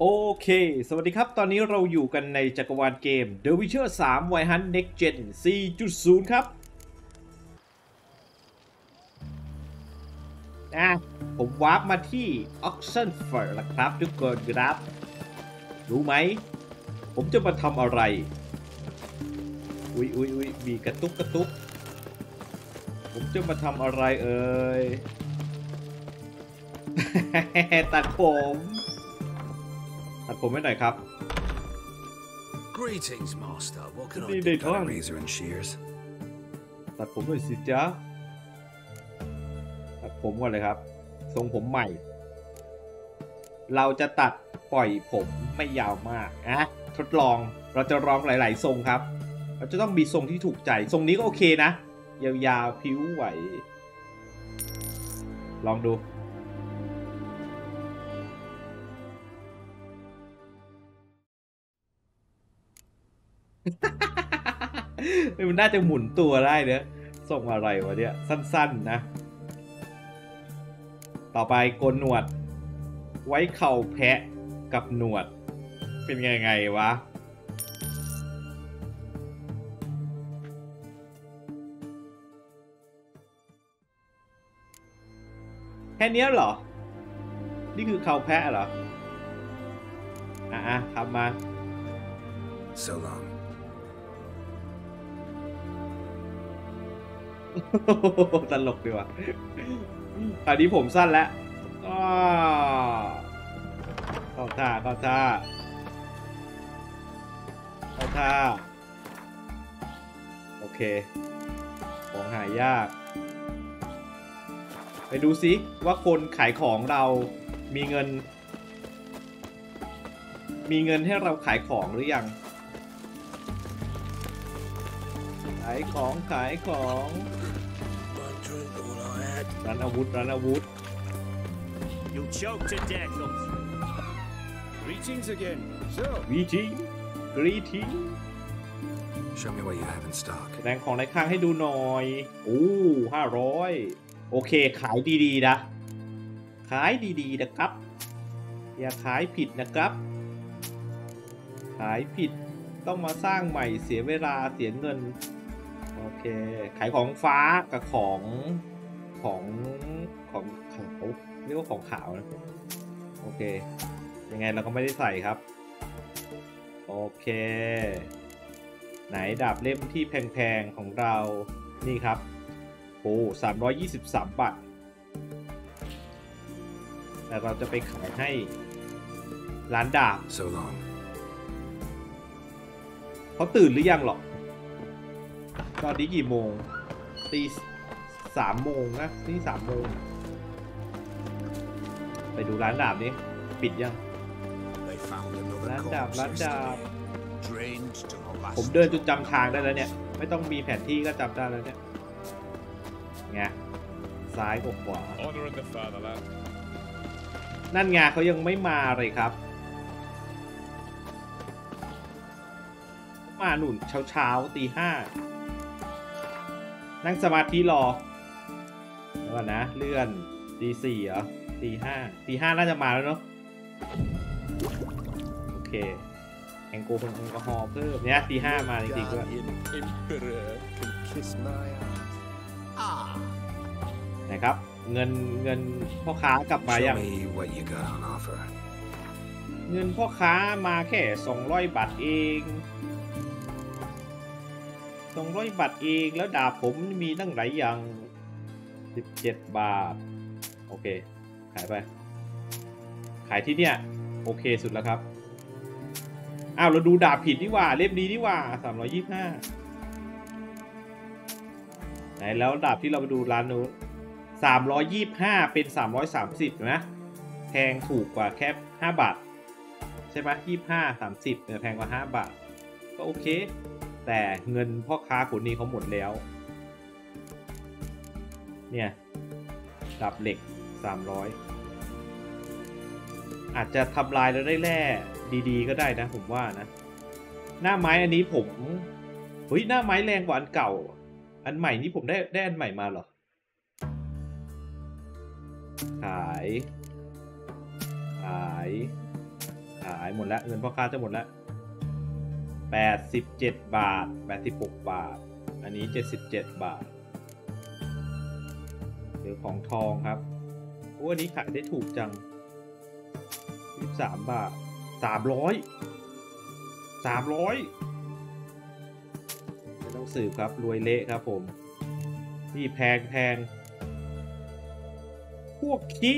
โอเคสวัสดีครับตอนนี้เราอยู่กันในจักรวาลเกม The Witcher 3 Wild Hunt Next Gen 4.0 ครับผมวาร์ปมาที่ Oxenfurt แล้วครับทุกคนครับรู้ไหมผมจะมาทำอะไรอุ้ยมีกระตุกผมจะมาทำอะไรเอ่ย ตัดผมให้หน่อยครับนี่เด็กท่านตัดผมหน่อยสิจ๊ะตัดผมก่อนเลยครับทรงผมใหม่เราจะตัดปล่อยผมไม่ยาวมากทดลองเราจะลองหลายๆทรงครับเราจะต้องมีทรงที่ถูกใจทรงนี้ก็โอเคนะยาวๆผิวไหวลองดูมันน่าจะหมุนตัวได้เนอะส่งอะไรวะเนี่ยสั้นๆนะต่อไปโกนหนวดไว้เข่าแพะกับหนวดเป็นไงวะแค่นี้เหรอนี่คือเข่าแพะเหรอทำมา so longตลกดีว่ะอันนี้ผมสั้นแล้วเข้าท่าโอเคของหายากไปดูซิว่าคนขายของเรามีเงินให้เราขายของหรือยังขายของร้านอาวุธ You choke to death. Greetings again. Greeting. Show me what you have in stock. แสดงของในข้างให้ดูหน่อยโอ้500โอเคขายดีๆนะขายดีๆนะครับอย่าขายผิดนะครับขายผิดต้องมาสร้างใหม่เสียเวลาเสียเงินโอเคขายของฟ้ากับของขาวเรียกว่าของขาวนะโอเคยังไงเราก็ไม่ได้ใส่ครับโอเคไหนดาบเล่มที่แพงๆของเรานี่ครับโอ้323 บาทแต่เราจะไปขายให้ร้านดาบ so long เขาตื่นหรือยังหรอตอนนี้กี่โมง3 โมงนะนี่3 โมงไปดูร้านดาบนี้ปิดยังร้านดาบผมเดินจนจำทางได้แล้วเนี่ยไม่ต้องมีแผนที่ก็จำได้แล้วเนี่ยไงซ้ายกับขวานั่นไงเขายังไม่มาเลยครับมาหนุนเช้าตี 5นั่งสมาธิรอแล้วก่อนนะเลื่อนตี 4เหรอตี 5น่าจะมาแล้วเนาะโอเคแองโกลแอลกอฮอล์เพิ่มเนี่ยตี 5มาจริงๆด้วยนะครับเงินพ่อค้ากลับมาอย่างเงินพ่อค้ามาแค่200 บาทเอง200 บาทเองแล้วดาบผมมีตั้งหลายอย่าง17 บาทโอเคขายไปขายที่เนี่ยโอเคสุดแล้วครับอ้าวเราดูดาบผิดนี่ว่าเล่มนี้นี่ว่า325ไหนแล้วดาบที่เราไปดูร้านนู้น325เป็น330นะแพงถูกกว่าแค่5 บาทใช่ไหม25 30เนี่ยแพงกว่า5 บาทก็โอเคแต่เงินพ่อค้าคนนี้เขาหมดแล้วเนี่ยดาบเหล็ก300อาจจะทำลายแล้วได้แร่ดีๆก็ได้นะผมว่านะหน้าไม้อันนี้ผมหน้าไม้แรงกว่าอันเก่าอันใหม่นี่ผมได้อันใหม่มาเหรอขาย ขายหมดแล้วเงินพ่อค้าจะหมดแล้ว87บาท86บาทอันนี้77บาทหรือของทองครับโอ้อันนี้ขายได้ถูกจัง23บาท300ไม่ต้องสืบครับรวยเละครับผมนี่แพงพวกคิ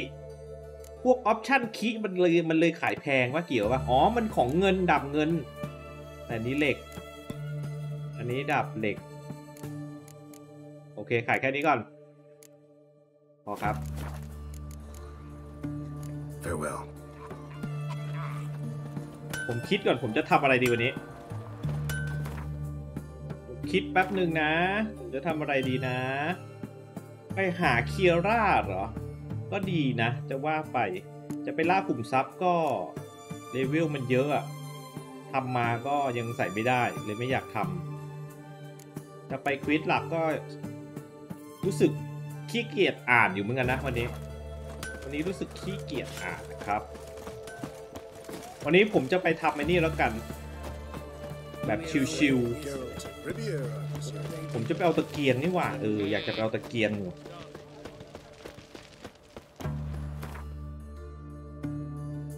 พวกออปชั่นคิมันเลยขายแพงว่าเกี่ยวว่าอ๋อมันของเงินดับเงินแต่นี้เหล็กอันนี้ดับเหล็กโอเคขายแค่นี้ก่อนพอครับ Farewell. ผมคิดก่อนผมจะทำอะไรดีวันนี้คิดแป๊บหนึ่งนะผมจะทำอะไรดีนะไปหาเคียร่าเหรอก็ดีนะจะว่าไปจะไปล่ากลุ่มซับก็เลเวลมันเยอะอะทำมาก็ยังใส่ไม่ได้เลยไม่อยากทำจะไปควิสหลักก็รู้สึกขี้เกียจอ่านอยู่เหมือนกันนะวันนี้รู้สึกขี้เกียจอ่านนะครับวันนี้ผมจะไปทำไอ้นี่แล้วกันแบบชิวๆผมจะไปเอาตะเกียงนี่หว่าอยากจะไปเอาตะเกียงอยู่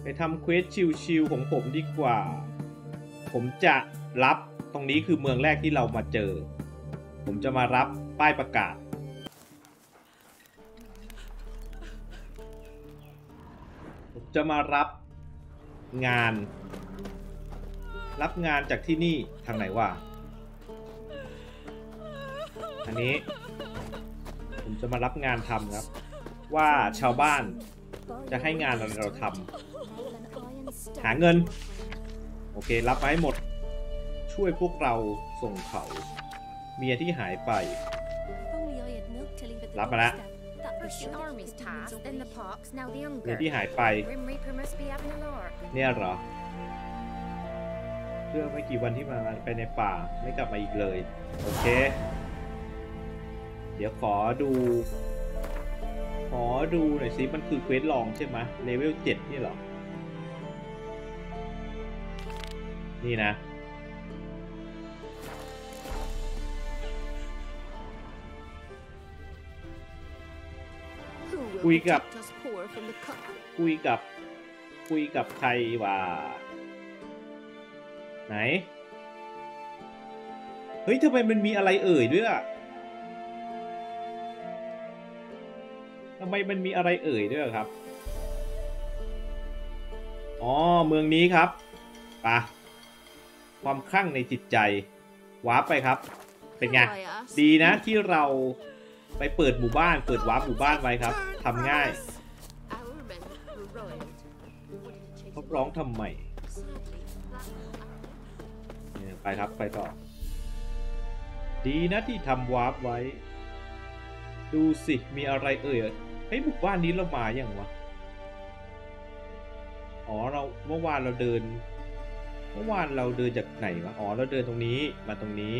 ไปทำเควสชิวๆของผมดีกว่าผมจะรับตรงนี้คือเมืองแรกที่เรามาเจอผมจะมารับป้ายประกาศผมจะมารับงานจากที่นี่ทางไหนวะอันนี้ผมจะมารับงานทำครับว่าชาวบ้านจะให้งานเราทำหาเงินโอเครับไว้หมดช่วยพวกเราส่งเขาเมียที่หายไปรับมาแล้วเมียที่หายไปเนี่ยเหรอเรื่องไม่กี่วันที่มาไปในป่าไม่กลับมาอีกเลยโอเคเดี๋ยวขอดูหน่อยสิมันคือเควสลองใช่ไหมเลเวล7นี่เหรอนี่นะคุยกับใครวะไหนเฮ้ยทำไมมันมีอะไรเอ่ยด้วยอะทำไมมันมีอะไรเอ่ยด้วยครับอ๋อเมืองนี้ครับปะความคลั่งในจิตใจวาร์ปไปครับเป็นไงดีนะที่เราไปเปิดหมู่บ้านเปิดวาร์ปหมู่บ้านไว้ครับทำง่ายเขาร้องทำไมไปครับไปต่อดีนะที่ทำวาร์ปไว้ดูสิมีอะไรเอ่ยเฮ้ยหมู่บ้านนี้เรามาอย่างวะอ๋อเราเมื่อวานเราเดินจากไหนวะอ๋อเราเดินตรงนี้มาตรงนี้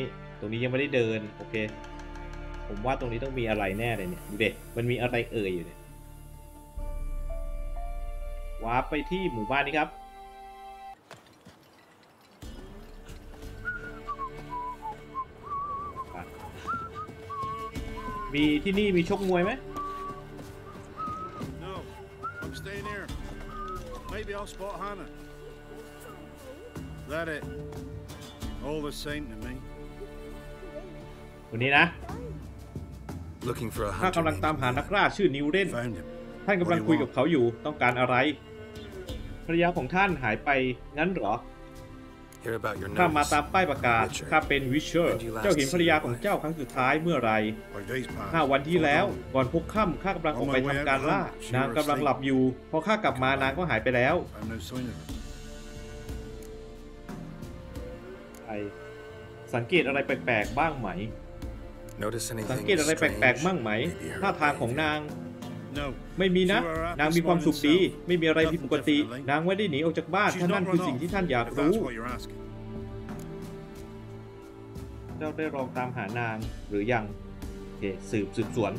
ยังไม่ได้เดินโอเคผมว่าตรงนี้ต้องมีอะไรแน่เลยเนี่ยดูดิมันมีอะไรเอ่ยอยู่เนี่ยวาร์ปไปที่หมู่บ้านนี้ครับมีที่นี่มีชกมวยไหมวันนี้นะข้ากำลังตามหานักล่าชื่อนิวเรนท่านกำลังคุยกับเขาอยู่ต้องการอะไรภรรยาของท่านหายไปงั้นเหรอข้ามาตามป้ายประกาศข้าเป็น Witcher เจ้าเห็นภรรยาของเจ้าครั้งสุดท้ายเมื่อไร5 วันที่แล้วก่อนพบค่ำข้ากำลังออกไปทำการล่านางกำลังหลับอยู่พอข้ากลับมานางก็หายไปแล้วสังเกตอะไรแปลกๆบ้างไหมท่าทางของนางไม่มีนะนางมีความสุขดีไม่มีอะไรผิดปกตินางไม่ได้หนีออกจากบ้านท่านนั่นคือสิ่งที่ท่านอยากรู้เจ้าได้ลองตามหานางหรือยังสืบสวน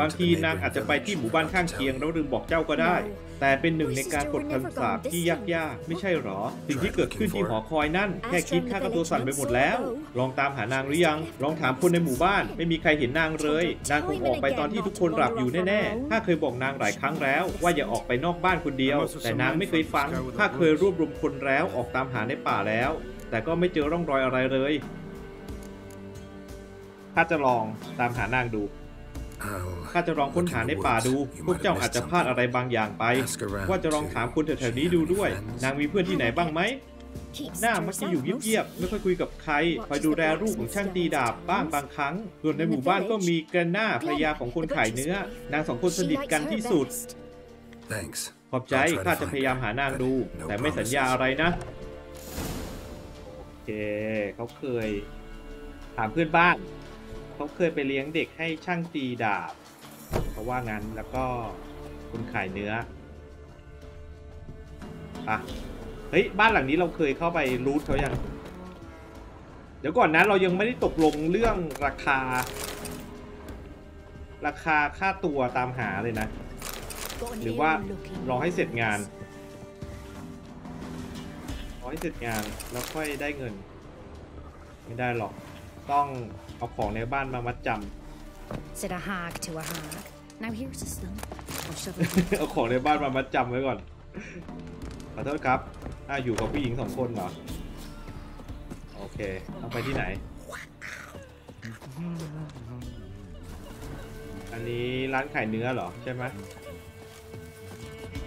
บางทีนางอาจจะไปที่หมู่บ้านข้างเคียงแล้วลืมบอกเจ้าก็ได้แต่เป็นหนึ่งในการปลดคำสาปที่ยากๆไม่ใช่หรอสิ่งที่เกิดขึ้นที่หอคอยนั่นแค่คิดข้าก็ตัวสั่นไปหมดแล้วลองตามหานางหรือยังลองถามคนในหมู่บ้านไม่มีใครเห็นนางเลยนางคงออกไปตอนที่ทุกคนหลับอยู่แน่ๆข้าเคยบอกนางหลายครั้งแล้วว่าอย่าออกไปนอกบ้านคนเดียวแต่นางไม่เคยฟังข้าเคยรวบรวมคนแล้วออกตามหาในป่าแล้วแต่ก็ไม่เจอร่องรอยอะไรเลยข้าจะลองตามหานางดูข้าจะลองค้นหาในป่าดูพวกเจ้าอาจจะพลาดอะไรบางอย่างไปว่าจะลองถามคนแถวๆนี้ดูด้วยนางมีเพื่อนที่ไหนบ้างไหมหน้ามักจะอยู่เงียบๆไม่ค่อยคุยกับใครคอยดูแลลูกของช่างตีดาบบ้างบางครั้งส่วนในหมู่บ้านก็มีกระหน้าภรรยาของคนขายเนื้อนางสองคนสนิทกันที่สุดขอบใจข้าจะพยายามหานางดูแต่ไม่สัญญาอะไรนะโอเคเขาเคยถามเพื่อนบ้านเขาเคยไปเลี้ยงเด็กให้ช่างตีดาบเพราะว่างั้นแล้วก็คนขายเนื้ออ่ะเฮ้ยบ้านหลังนี้เราเคยเข้าไปรูทเขายังเดี๋ยวก่อนนะเรายังไม่ได้ตกลงเรื่องราคาค่าตัวตามหาเลยนะหรือว่ารอให้เสร็จงานรอให้เสร็จงานแล้วค่อยได้เงินไม่ได้หรอกต้องเอาของในบ้านมามัดจำเอาของในบ้านมามัดจำไว้ก่อนขอโทษครับอยู่กับผู้หญิงสองคนเหรอโอเคต้องไปที่ไหนอันนี้ร้านขายเนื้อเหรอใช่ไหม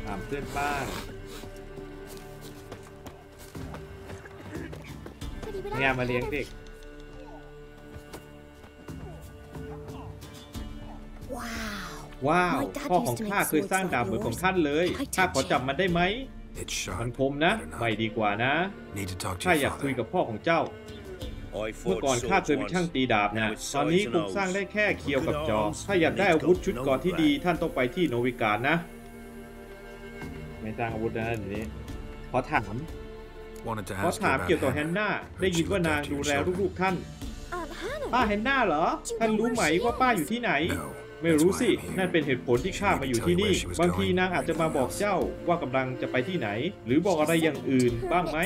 ถามเพื่อนบ้านเนี่ยมาเลี้ยงเด็กว้าวพ่อของข้าเคยสร้างดาบเหมือนของท่านเลยข้าขอจับมันได้ไหมมันคมนะไม่ดีกว่านะข้าอยากคุยกับพ่อของเจ้าเมื่อก่อนข้าเคยเป็นช่างตีดาบนะตอนนี้คงสร้างได้แค่เคียวกับจอบถ้าอยากได้อาวุธชุดเกราะที่ดีท่านต้องไปที่โนวิการนะไม่สร้างอาวุธนะเดี๋ยวนี้ขอถามเกี่ยวกับแฮนนาได้ยินว่านางดูแลลูกๆท่านป้าแฮนนาเหรอท่านรู้ไหมว่าป้าอยู่ที่ไหนไม่รู้สินั่นเป็นเหตุผลที่ข้ามาอยู่ที่นี่บางทีนางอาจจะมาบอกเจ้าว่ากำลังจะไปที่ไหนหรือบอกอะไรอย่างอื่นบ้างไหม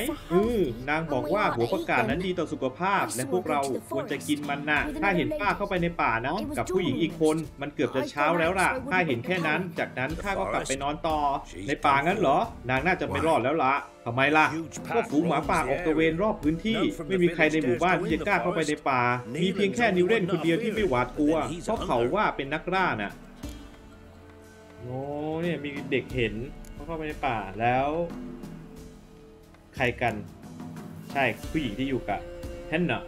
นางบอกว่าหัวประกาศนั้นดีต่อสุขภาพและพวกเราควรจะกินมันนะข้าเห็นป้าเข้าไปในป่านะกับผู้หญิงอีกคนมันเกือบจะเช้าแล้วล่ะข้าเห็นแค่นั้นจากนั้นข้าก็กลับไปนอนต่อในป่างั้นเหรอนางน่าจะไม่รอดแล้วล่ะทำไมล่ะพวกฝูงหมาป่าออกตระเวนรอบพื้นที่ไม่มีใครในหมู่บ้านที่จะกล้าเข้าไปในป่ามีเพียงแค่นิวเรนคนเดียวที่ไม่หวาดกลัวเพราะเขาว่าเป็นนักล่าน่ะโอ้เนี่ยมีเด็กเห็นเขาเข้าไปในป่าแล้วใครกันใช่ผู้หญิงที่อยู่กับแฮนนา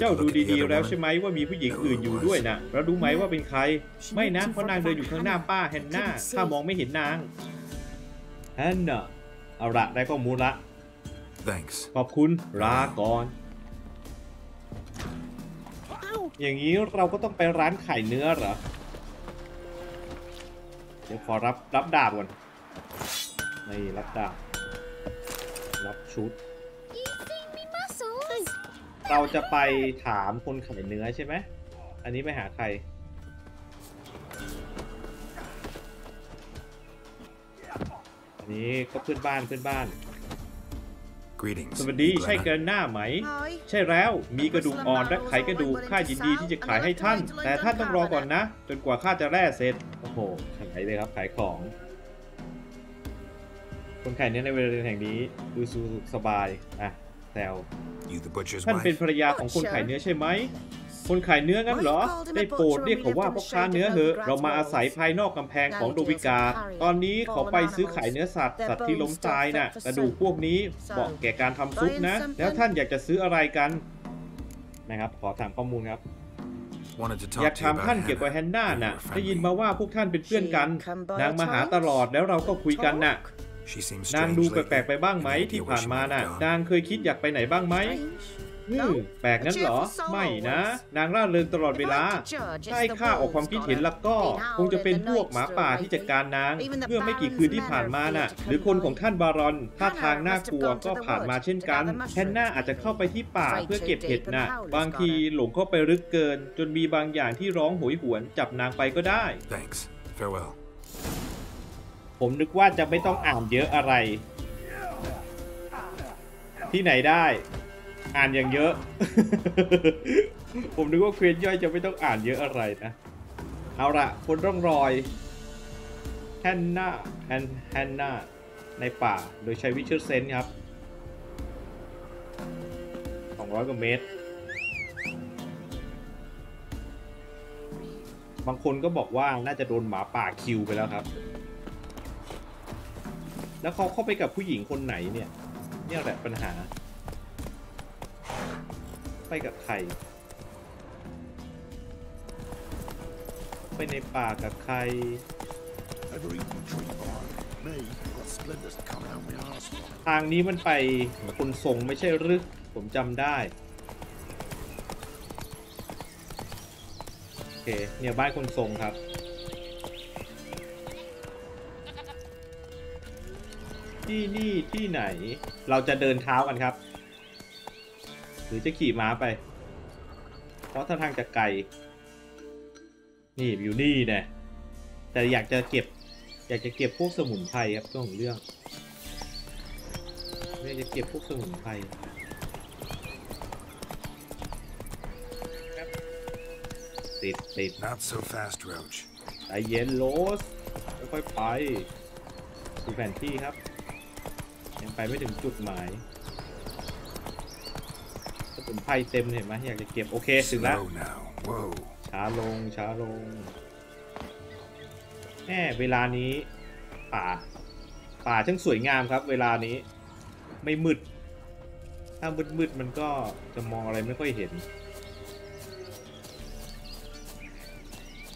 เจ้าดูดีๆแล้วใช่ไหมว่ามีผู้หญิงอื่นอยู่ด้วยนะแล้วรู้ไหมว่าเป็นใครไม่นะเพราะนางเดินอยู่ข้างหน้าป้าแฮนนาข้ามองไม่เห็นนางแฮนนาเอาละได้ข้อมูลละ ขอบคุณลาก่อนอย่างนี้เราก็ต้องไปร้านขายเนื้อเหรอเดี๋ยวขอรับดาบก่อนนี่รับดาบรับชุดเราจะไปถามคนขายเนื้อใช่ไหมอันนี้ไปหาใครนี่ก็เพื่อนบ้านสวัสดีใช่เกินหน้าไหมใช่แล้วมีกระดูกอ่อนและไขกระดูกข้ายินดีที่จะขายให้ท่านแต่ท่านต้องรอก่อนนะจนกว่าข้าจะแร่เสร็จโอ้โหขายเลยครับขายของคนขายเนื้อในบริเวณแห่งนี้ดูสุขสบายอ่ะแซวท่านเป็นภรรยาของคนขายเนื้อใช่ไหมคนขายเนื้องั้นเหรอได้โปรดเรียกเขาว่าพ่อค้าเนื้อเหอะเรามาอาศัยภายนอกกำแพงของโดวิกาตอนนี้เขาไปซื้อขายเนื้อสัตว์ที่ล้มตายน่ะกระดูกพวกนี้เหมาะแก่การทำซุปนะแล้วท่านอยากจะซื้ออะไรกันนะครับขอถามข้อมูลครับอยากถามท่านเกี่ยวกับแฮนนาน่ะได้ยินมาว่าพวกท่านเป็นเพื่อนกันนางมาหาตลอดแล้วเราก็คุยกันน่ะนางดูแปลกๆไปบ้างไหมที่ผ่านมาน่ะนางเคยคิดอยากไปไหนบ้างไหม แปลกนั้นเหรอไม่นะนางร่าเริงตลอดเวลาถ้าให้ข้าออกความคิดเห็นแล้วก็คงจะเป็นพวกหมาป่าที่จัดการนางเมื่อไม่กี่คืนที่ผ่านมาน่ะหรือคนของท่านบารอนท่าทางน่ากลัวก็ผ่านมาเช่นกันแฮนน่าอาจจะเข้าไปที่ป่าเพื่อเก็บเห็ดน่ะบางทีหลงเข้าไปลึกเกินจนมีบางอย่างที่ร้องโหยหวนจับนางไปก็ได้ Thanks farewell ผมนึกว่าจะไม่ต้องอ่านเยอะอะไรที่ไหนได้อ่านอย่างเยอะ ผมนึกว่าเควสย่อยจะไม่ต้องอ่านเยอะอะไรนะเอาละคนร่องรอยแฮนน่าในป่าโดยใช้Witcher Senseครับ200กว่าเมตรบางคนก็บอกว่าน่าจะโดนหมาป่าคิวไปแล้วครับแล้วเขาเข้าไปกับผู้หญิงคนไหนเนี่ยนี่แหละปัญหาไปกับใครไปในป่ากับใครทางนี้มันไปคนทรงไม่ใช่หรือผมจำได้โอเคเนี่ยบ้านคนทรงครับที่นี่ที่ไหนเราจะเดินเท้ากันครับหรือจะขี่ม้าไปเพราะท่าทางจะไกลนี่อยู่นี่แน่แต่อยากจะเก็บพวกสมุนไพรครับตัวของเรื่องไม่จะเก็บพวกสมุนไพรติด Not so fast Roach ใจเย็นโรสค่อยๆไปดูแผนที่ครับยังไปไม่ถึงจุดหมายสมุนไพรเต็มเห็นไหมอยากจะเก็บโอเคถึงแล้วช้าลงแหมเวลานี้ป่าช่างสวยงามครับเวลานี้ไม่มืดถ้ามืดมันก็จะมองอะไรไม่ค่อยเห็น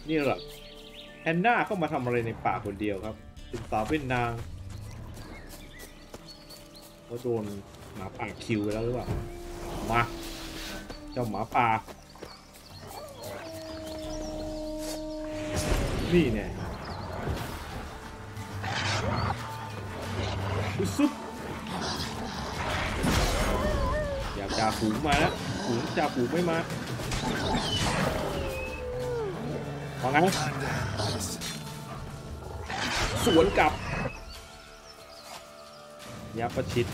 นี่แหละแฮนน่าเข้ามาทำอะไรในป่าคนเดียวครับติดต่อเป็นนางเขาโดนหมาป่าคิวไปแล้วหรือเปล่ามาเจ้าหมาป่านี่เนี่ยซุปอยากจ่าฝูงมาแล้วฝูงจ่าฝูงไม่มาว่าไงสวนกลับยับประชิด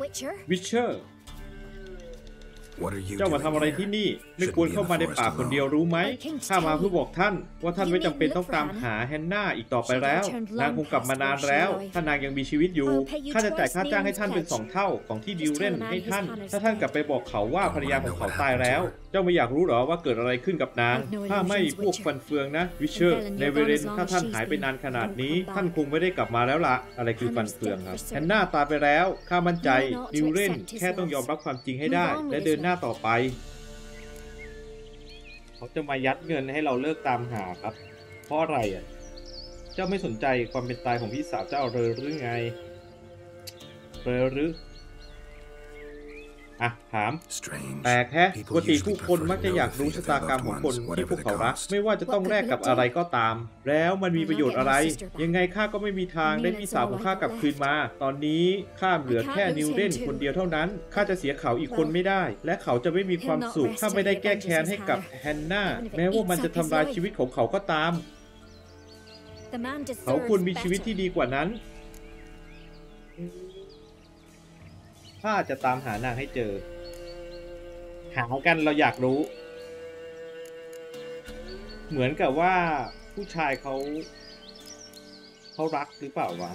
Witcher เจ้ามาทำอะไรที่นี่ไม่ควรเข้ามาในป่าคนเดียวรู้ไหมข้ามาเพื่อบอกท่านว่าท่านไม่จำเป็นต้องตามหาแฮนน่าอีกต่อไปแล้วนางคงกลับมานานแล้วถ้านางยังมีชีวิตอยู่ข้าจะจ่ายค่าจ้างให้ท่านเป็น2เท่าของที่ดิวเรนให้ท่านถ้าท่านกลับไปบอกเขาว่าภรรยาของเขาตายแล้วเจ้าไม่อยากรู้หรอว่าเกิดอะไรขึ้นกับนางถ้าไม่พวกฟันเฟืองนะวิเชอร์ในเวเรนถ้าท่านหายไปนานขนาดนี้ท่านคงไม่ได้กลับมาแล้วละอะไรคือฟันเฟืองครับแฮนน่าตายไปแล้วข้ามั่นใจดิวเรนแค่ต้องยอมรับความจริงให้ได้และเดินหน้าต่อไปเขาจะมายัดเงินให้เราเลิกตามหาครับเพราะอะไรอ่ะเจ้าไม่สนใจความเป็นตายของพี่สาวเจ้าเลยหรือไงเลยหรืออ่ะถามแปลกแฮะปกติผู้คนมักจะอยากรู้ชะตากรรมของคนที่พวกเขารักไม่ว่าจะต้องแลกกับอะไรก็ตามแล้วมันมีประโยชน์อะไรยังไงข้าก็ไม่มีทางได้พี่สาวของข้ากลับคืนมาตอนนี้ข้าเหลือแค่นิวเดนคนเดียวเท่านั้นข้าจะเสียเขาอีกคนไม่ได้และเขาจะไม่มีความสุขถ้าไม่ได้แก้แค้นให้กับแฮนน่าแม้ว่ามันจะทำลายชีวิตของเขาก็ตามเขาควรมีชีวิตที่ดีกว่านั้นถ้าจะตามหานางให้เจอหากันเราอยากรู้เหมือนกับว่าผู้ชายเขารักหรือเปล่าวะ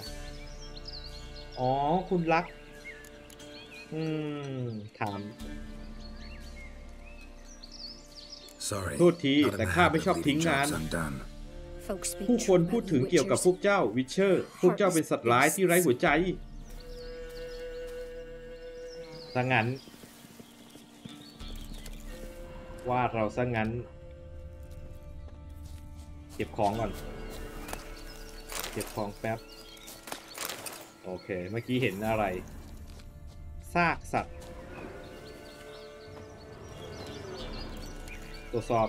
อ๋อคุณรักถาม Sorry, โทษทีแต่ข้าไม่ชอบทิ้งงานผู้คนพูดถึงเกี่ยวกับพวกเจ้าวิเชอร์พวกเจ้าเป็นสัตว์ร้ายที่ไร้หัวใจซะงั้นว่าเราซะงั้นเก็บของก่อนเก็บของแป๊บโอเคเมื่อกี้เห็นอะไร ซากสัตว์ตรวจสอบ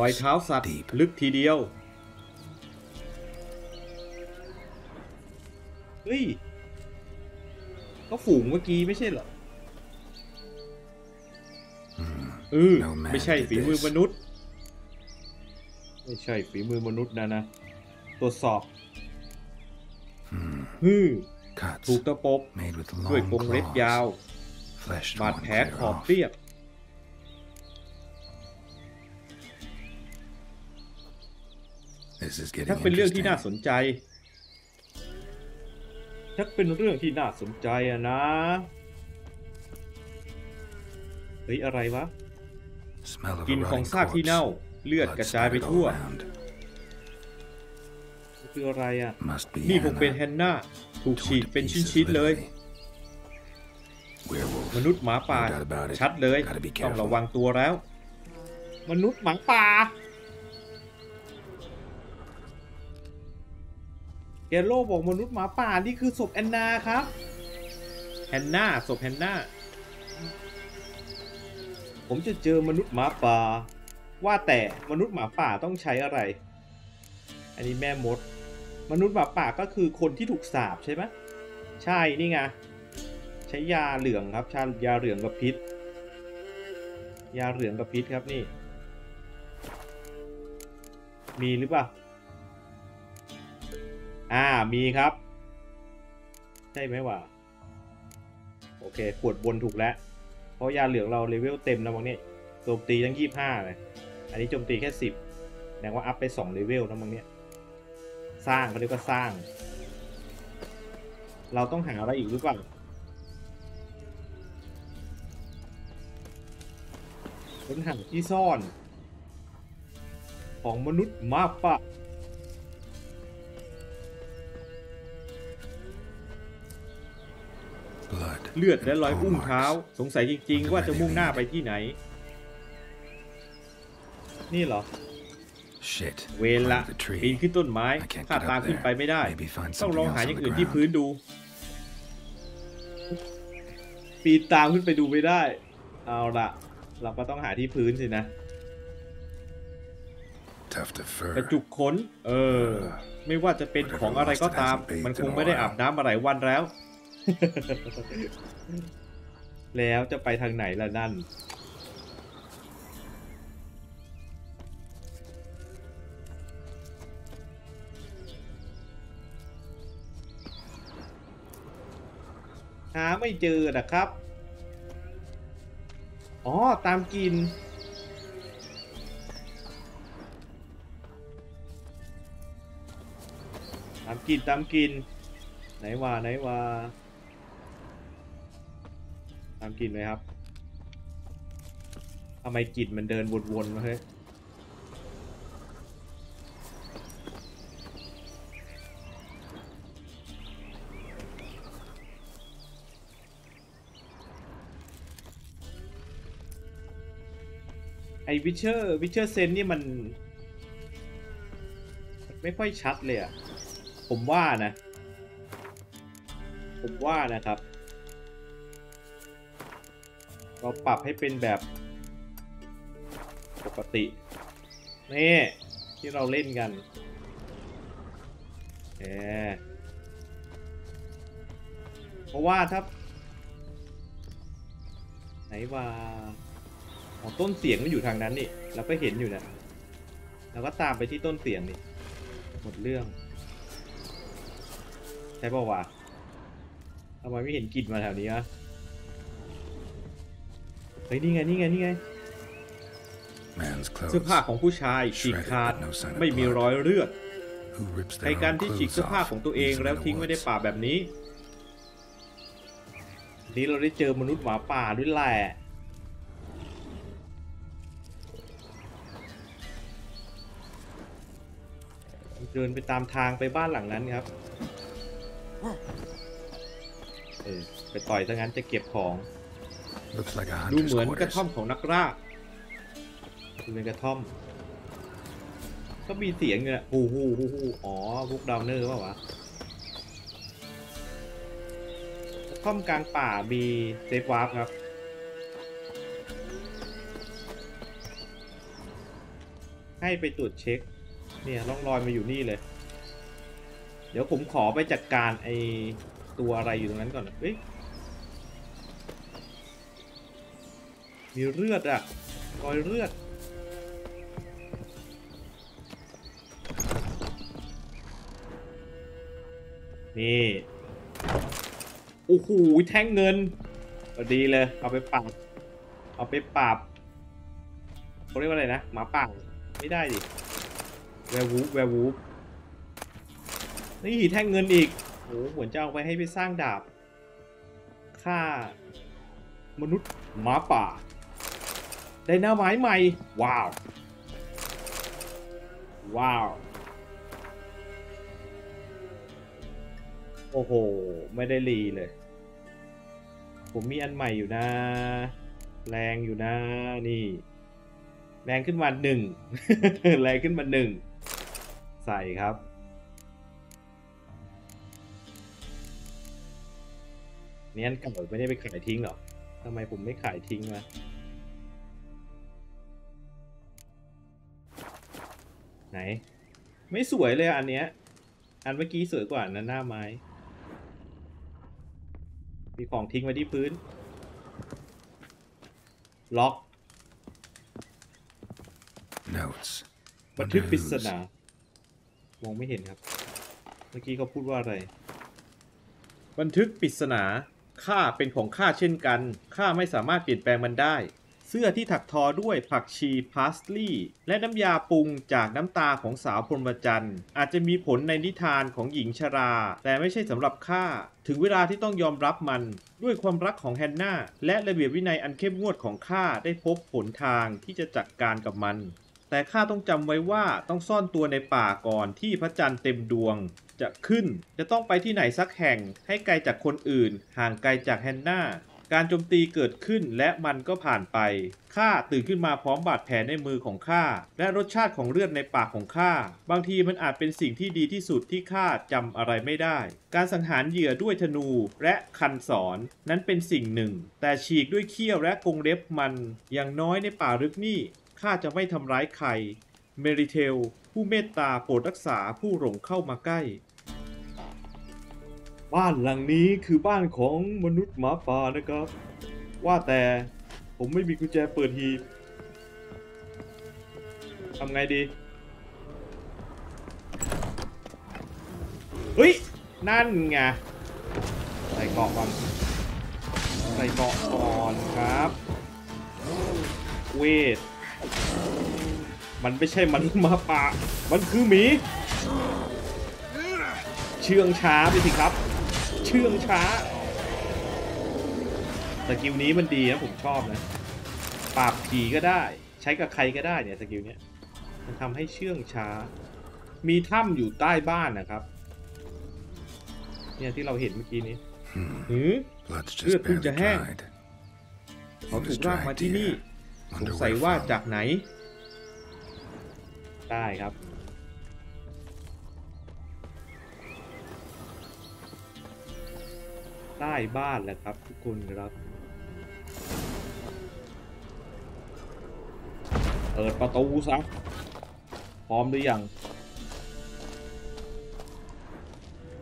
รอยเท้าสัตว์ลึกทีเดียวเฮ้ยก็ฝูงเมื่อกี้ไม่ใช่เหรอไม่ใช่ฝีมือมนุษย์ไม่ใช่ฝีมือมนุษย์นะตรวจสอบถูกตะปบด้วยกรงเล็บยาวบาดแผลขอบเรียบถ้าเป็นเรื่องที่น่าสนใจอะนะเฮ้ยอะไรวะกลิ่นของซากที่เน่าเลือดกระจายไปทั่วคืออะไรอ่ะนี่คงเป็นแฮนนาถูกฉีกเป็นชิ้นๆเลยมนุษย์หมาป่าชัดเลยต้องระวังตัวแล้วมนุษย์หมาป่าแกโลบอกมนุษย์หมาป่านี่คือศพแอนนาครับแอนนาศพแอนนาผมจะเจอมนุษย์หมาป่าว่าแต่มนุษย์หมาป่าต้องใช้อะไรอันนี้แม่มดมนุษย์หมาป่าก็คือคนที่ถูกสาปใช่ไหมใช่นี่ไงใช้ยาเหลืองครับใช้ยาเหลืองกับพิษครับนี่มีหรือเปล่ามีครับใช่ไหมวะโอเคขวดบนถูกแล้วเพราะยาเหลืองเราเลเวลเต็มแล้วบางเนี่ยโจมตีทั้ง25เลยอันนี้โจมตีแค่10แสดงว่าอัพไป2เลเวลแล้วบางเนี่ยสร้างเขาเรียกว่าสร้างเราต้องหาอะไรอีกหรือเปล่าค้นหาที่ซ่อนของมนุษย์มาปะเลือดและรอยอุ้งเท้าสงสัยจริงๆว่าจะมุ่งหน้าไปที่ไหนนี่เหรอเวลาปีนขึ้นต้นไม้ข้าตามขึ้นไปไม่ได้ต้องลองหาอย่างอื่นที่พื้นดูปีนตามขึ้นไปดูไม่ได้เอาละเราก็ต้องหาที่พื้นสินะกระจุกขนไม่ว่าจะเป็นของอะไรก็ตามมันคงไม่ได้อาบน้ำมาหลายวันแล้วแล้วจะไปทางไหนล่ะนั่นหาไม่เจอนะครับอ๋อตามกินไหนว่าตามกลิ่นไหมครับทำไมกลิ่นมันเดินวนๆมาเฮ้ยไอWitcher เซนนี่มันไม่ค่อยชัดเลยอ่ะผมว่านะนะครับเราปรับให้เป็นแบบปกตินี่ที่เราเล่นกันเพราะว่าถ้าไหนว่าของต้นเสียงมันอยู่ทางนั้นนี่เราก็เห็นอยู่นะเราก็ตามไปที่ต้นเสียงนี่หมดเรื่องใช่ป่าววะทำไมไม่เห็นกลิ่นมาแถวนี้วะเฮ้ยนี่ไงเสื้อผ้าของผู้ชายฉีกขาดไม่มีรอยเลือดในการที่ฉีกเสื้อผ้าของตัวเองแล้วทิ้งไว้ในป่าแบบนี้นี่เราได้เจอมนุษย์หมาป่าด้วยแหละเดินไปตามทางไปบ้านหลังนั้นครับไปต่อยถ้างั้นจะเก็บของดูเหมือนกระท่อมของนักล่าเป็นกระท่อมก็มีเสียงเนี่ยฮู้ฮู้ฮู้ฮู้อ๋อพวกดาวเนอร์ป่าววะ ค่อมกลางป่ามีเซฟวาร์ปครับให้ไปตรวจเช็คเนี่ยร่องรอยมาอยู่นี่เลยเดี๋ยวผมขอไปจัดการไอตัวอะไรอยู่ตรงนั้นก่อนเฮ้ยมีเลือดอะรอยเลือดนี่โอ้โหแท่งเงินก็ดีเลยเอาไปปราบเขาเรียกว่าอะไรนะหมาป่าไม่ได้ดิแวร์วูฟนี่แท่งเงินอีกโอ้โหเหมือนจะเอาไปให้ไปสร้างดาบฆ่ามนุษย์หมาป่าได้หน้าไม้ใหม่ว้าวโอ้โหไม่ได้รีเลยผมมีอันใหม่อยู่นะแรงอยู่นะนี่แรงขึ้นมาหนึ่ง แรงขึ้นมาหนึ่งใส่ครับนี่อันเก่าไม่ได้ไปขายทิ้งหรอทำไมผมไม่ขายทิ้งวะไหนไม่สวยเลยอันเนี้ยอันเมื่อกี้สวยกว่านั้นหน้าไม้มีของทิ้งไว้ที่พื้นล็อกบันทึกปริศนามองไม่เห็นครับเมื่อกี้เขาพูดว่าอะไรบันทึกปริศนาข้าเป็นของข้าเช่นกันข้าไม่สามารถเปลี่ยนแปลงมันได้เสื้อที่ถักทอด้วยผักชีพาสลี่และน้ำยาปรุงจากน้ำตาของสาวพรหมจรรย์อาจจะมีผลในนิทานของหญิงชราแต่ไม่ใช่สำหรับข้าถึงเวลาที่ต้องยอมรับมันด้วยความรักของแฮนนาและระเบียบวินัยอันเข้มงวดของข้าได้พบหนทางที่จะจัดการกับมันแต่ข้าต้องจำไว้ว่าต้องซ่อนตัวในป่าก่อนที่พระจันทร์เต็มดวงจะขึ้นจะต้องไปที่ไหนสักแห่งให้ไกลจากคนอื่นห่างไกลจากแฮนนาการโจมตีเกิดขึ้นและมันก็ผ่านไปข้าตื่นขึ้นมาพร้อมบาดแผลในมือของข้าและรสชาติของเลือดในปากของข้าบางทีมันอาจเป็นสิ่งที่ดีที่สุดที่ข้าจำอะไรไม่ได้การสังหารเหยื่อด้วยธนูและคันศรนั้นเป็นสิ่งหนึ่งแต่ฉีกด้วยเขี้ยวและกรงเล็บมันอย่างน้อยในป่าลึกนี่ข้าจะไม่ทำร้ายใครเมริเทลผู้เมตตาโปรดรักษาผู้หลงเข้ามาใกล้บ้านหลังนี้คือบ้านของมนุษย์หมาป่านะครับว่าแต่ผมไม่มีกุญแจเปิดหีบทำไงดีเฮ้ยนั่นไงใส่เกาะก่อนครับเวทมันไม่ใช่มนุษย์หมาป่ามันคือหมีเชื่องช้าไปสิครับเชื่องช้าสกิลนี้มันดีนะผมชอบนะปราบผีก็ได้ใช้กับใครก็ได้เนี่ยสกิลนี้มันทำให้เชื่องช้ามีถ้ำอยู่ใต้บ้านนะครับเนี่ยที่เราเห็นเมื่อกี้นี้เลือดพุ่งจะแห้งเขาถูกลากมาที่นี่สงสัยว่าจากไหนได้ครับใต้บ้านแหละครับทุกคนครับเปิดประตูซะพร้อมหรือยัง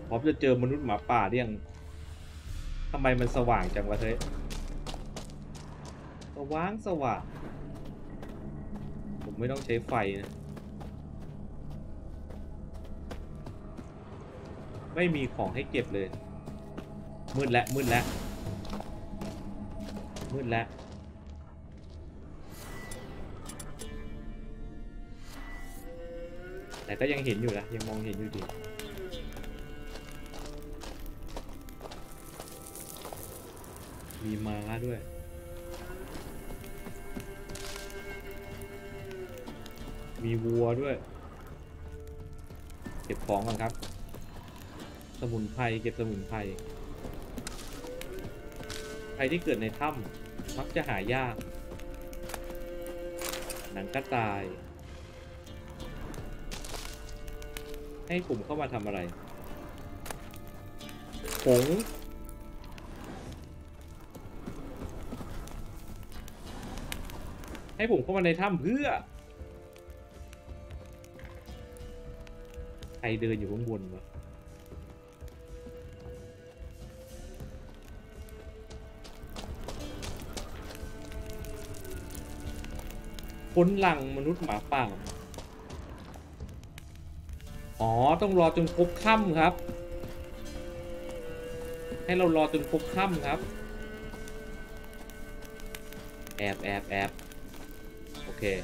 พร้อมจะเจอมนุษย์หมาป่าหรือยังทำไมมันสว่างจังวะเฮ้ยสว่างผมไม่ต้องใช้ไฟนะไม่มีของให้เก็บเลยมืดแล้วแต่ก็ยังเห็นอยู่นะยังมองเห็นอยู่ดีมีม้าด้วยมีวัวด้วยเก็บของก่อนครับสมุนไพรเก็บสมุนไพรใครที่เกิดในถ้ำมักจะหายากหนังกระต่ายให้กลุ่มเข้ามาทำอะไรผง ให้ผมเข้ามาในถ้ำเพื่อใครเดินอยู่ข้างบนวะค้นหลังมนุษย์หมาป่าอ๋อต้องรอจนครบค่ำครับให้เรารอจนครบค่ำครับแอบโอเค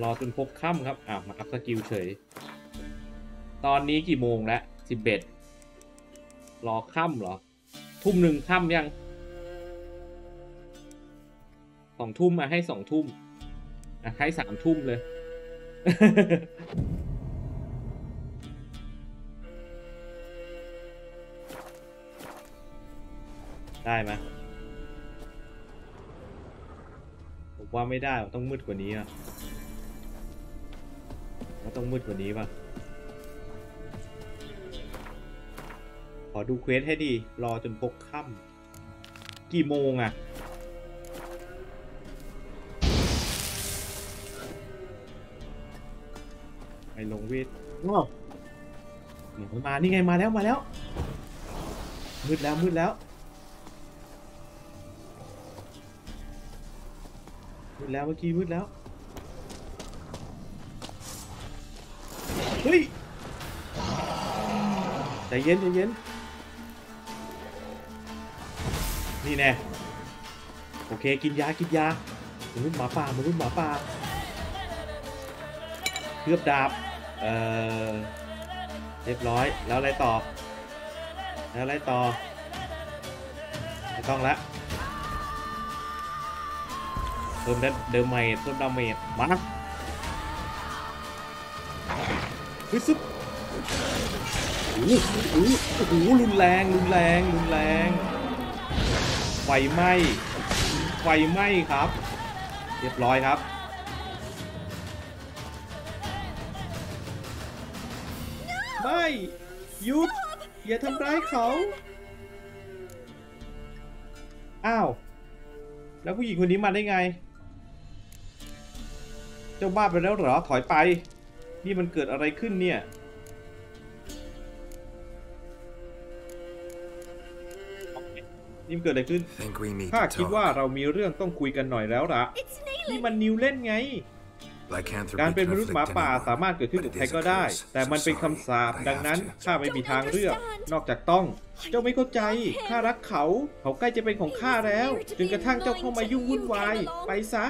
รอจนครบค่ำครับอ้าวมาอัพสกิลเฉยตอนนี้กี่โมงแล้ว11รอค่ำเหรอ19:00ค่ำยัง20:00มาให้20:00อ่ะให้21:00เลย ได้ไหมผมว่าไม่ได้ต้องมืดกว่านี้อ่ะว่าต้องมืดกว่านี้ป่ะขอดูเควสให้ดีรอจนพกค่ำกี่โมงอ่ะไอ้ลงเวทมานี่ไงมาแล้วมืดแล้วเมื่อกี้มืดแล้วเฮ้ยใจเย็นนี่แน่โอเคกินยามนุษย์หมาป่าเคลือบดาบเรียบร้อยแล้วอะไรต่อไม่ต้องละเดิมดาเมจมาฮึซึบโอ้โหรุนแรงไฟไหม้ครับเรียบร้อยครับไม่หยุดอย่าทำร้ายเขาอ้าวแล้วผู้หญิงคนนี้มาได้ไงเจ้าบ้าไปแล้วเหรอถอยไปนี่มันเกิดอะไรขึ้นเนี่ยนี่มันเกิดอะไรขึ้นข้าคิดว่าเรามีเรื่องต้องคุยกันหน่อยแล้วล่ะนี่มันนิวเล่นไงการเป็นมนุษย์หมาป่าสามารถเกิดขึ้นกับใครก็ได้แต่มันเป็นคำสาปดังนั้นข้าไม่มีทางเลือกนอกจากต้องเจ้าไม่เข้าใจข้ารักเขาใกล้จะเป็นของข้าแล้วจนกระทั่งเจ้าเข้ามายุ่งวุ่นวายไปซะ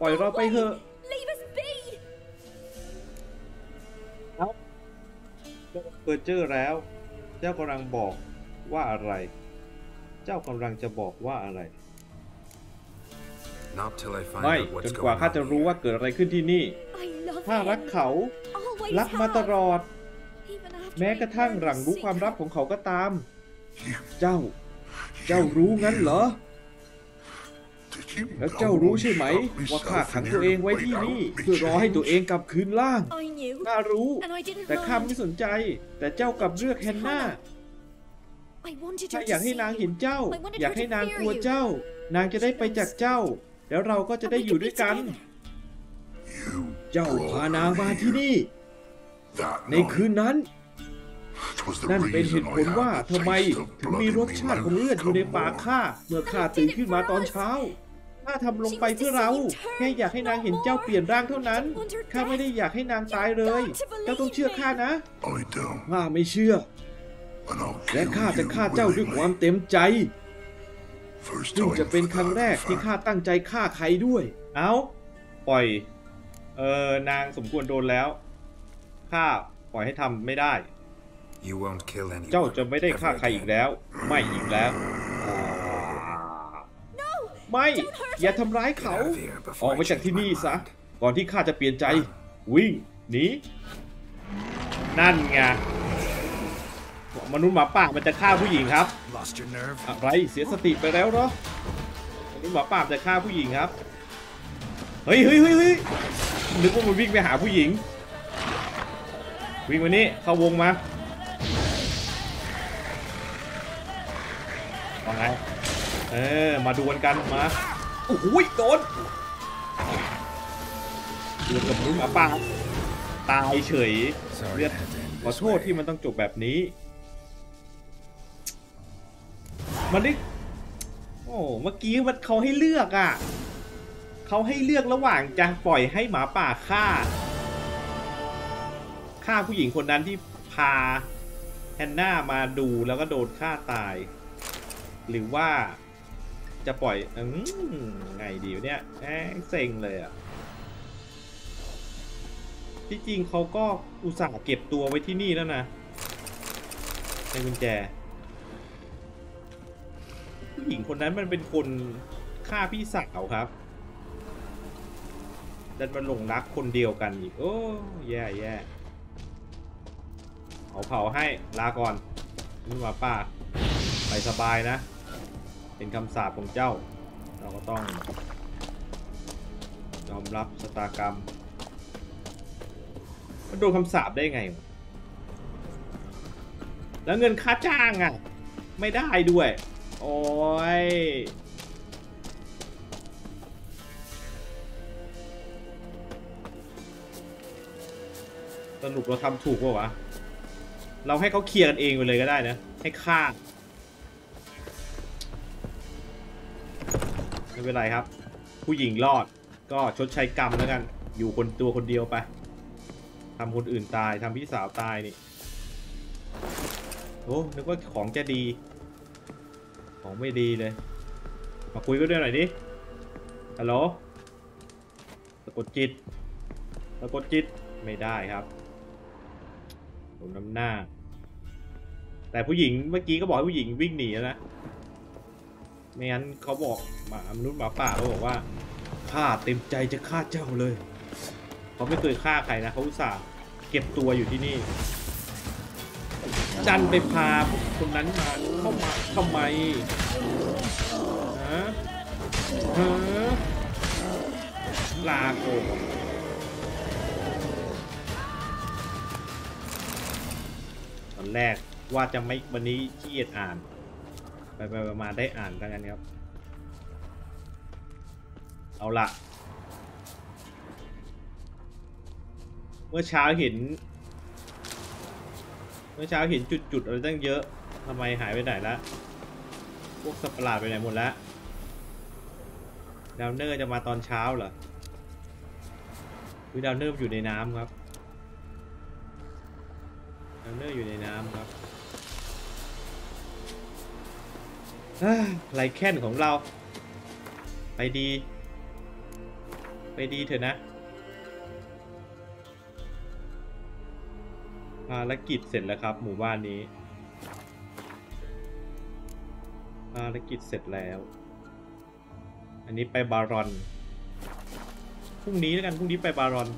ปล่อยเราไปเถอะเปิดเจอแล้วเจ้ากำลังบอกว่าอะไรไม่จนกว่าข้าจะรู้ว่าเกิดอะไรขึ้นที่นี่ข้ารักเขารักมาตลอดแม้กระทั่งหลังรู้ความลับของเขาก็ตามเจ้ารู้งั้นเหรอแล้วเจ้ารู้ใช่ไหมว่าข้าขังตัวเองไว้ที่นี่เพื่อรอให้ตัวเองกลับคืนล่างข้ารู้แต่ข้าไม่สนใจแต่เจ้ากลับเลือกแฮนนาข้าอยากให้นางเห็นเจ้าอยากให้นางกลัวเจ้านางจะได้ไปจากเจ้าแล้วเราก็จะได้อยู่ด้วยกันเจ้าพานางมาที่นี่ในคืนนั้นนั่นเป็นเหตุผลว่าทำไมถึงมีรสชาติของเลือดอยู่ในปากข้าเมื่อข้าตื่นขึ้นมาตอนเช้าข้าทำลงไปเพื่อเราแค่อยากให้นางเห็นเจ้าเปลี่ยนร่างเท่านั้นข้าไม่ได้อยากให้นางตายเลยเจ้าต้องเชื่อข้านะข้าไม่เชื่อและข้าจะฆ่าเจ้าด้วยความเต็มใจซึ่งจะเป็นครั้งแรกที่ข้าตั้งใจฆ่าใครด้วยเอาปล่อยนางสมควรโดนแล้วข้าปล่อยให้ทำไม่ได้เจ้าจะไม่ได้ฆ่าใครอีกแล้วไม่อีกแล้วไม่อย่าทำร้ายเขาออกไปจากที่นี่ซะก่อนที่ข้าจะเปลี่ยนใจวิ่งหนีนั่นไงมนุษย์หมาป่ามันจะฆ่าผู้หญิงครับอะไรเสียสติไปแล้วเหรอมนุษย์หมาป่าจะฆ่าผู้หญิงครับเฮ้ยนึกว่ามันวิ่งไปหาผู้หญิงวิ่งมานี่เข้าวงมาว่าไงมาดวลกันมา โอ้โหโดนเลือดกับมึงหมาป่าตายเฉยเลือดขอโทษที่มันต้องจบแบบนี้มันดิโอ้เมื่อกี้มันเขาให้เลือกอ่ะเขาให้เลือกระหว่างจะปล่อยให้หมาป่าฆ่าผู้หญิงคนนั้นที่พาแฮนน่ามาดูแล้วก็โดนฆ่าตายหรือว่าจะปล่อยไงดีเนี่ยเซ็งเลยอ่ะที่จริงเขาก็อุตส่าห์เก็บตัวไว้ที่นี่แล้วนะในกุญแจผู้หญิงคนนั้นมันเป็นคนฆ่าพี่สาวครับดันมาหลงรักคนเดียวกันอีกโอ้แย่แย่เผาให้ลาก่อนมึงว่าป้าไปสบายนะเป็นคำสาปของเจ้าเราก็ต้องยอมรับชะตากรรมมันโดนคำสาปได้ไงแล้วเงินค่าจ้างอ่ะไม่ได้ด้วยโอ้ยสรุปเราทำถูกป่ะวะเราให้เขาเคลียร์กันเองไปเลยก็ได้นะให้ฆ่าไม่เป็นไรครับผู้หญิงรอดก็ชดใช้กรรมแล้วกันอยู่คนตัวคนเดียวไปทำคนอื่นตายทำพี่สาวตายนี่โอ้นึกว่าของจะดีของไม่ดีเลยมาคุยกันด้วยหน่อยดิฮัลโหลสะกดจิตสะกดจิตไม่ได้ครับผมน้ำหน้าแต่ผู้หญิงเมื่อกี้ก็บอกให้ผู้หญิงวิ่งหนีแล้วนะไม่งั้นเขาบอกมนุษย์หมาป่าเขาบอกว่าข้าเต็มใจจะฆ่าเจ้าเลยเขาไม่เคยฆ่าใครนะเขาอุตส่าห์เก็บตัวอยู่ที่นี่จันไปพาคนนั้นมาเข้ามาทำไมลาโกตอนแรกว่าจะไม่วันนี้ขี้เกียจอ่านไปๆมาได้อ่านกันครับเอาละเมื่อเช้าเห็นจุดๆอะไรตั้งเยอะทำไมหายไปไหนละพวกสัตว์ประหลาดไปไหนหมดละดาวเนอร์จะมาตอนเช้าเหรอคือดาวเนอร์อยู่ในน้ำครับดาวเนอร์อยู่ในน้ำครับไรแค้นของเราไปดีเถอะนะภารกิจเสร็จแล้วครับหมู่บ้านนี้ภารกิจเสร็จแล้วอันนี้ไปบารอนพรุ่งนี้แล้วกันพรุ่งนี้ไปบารอน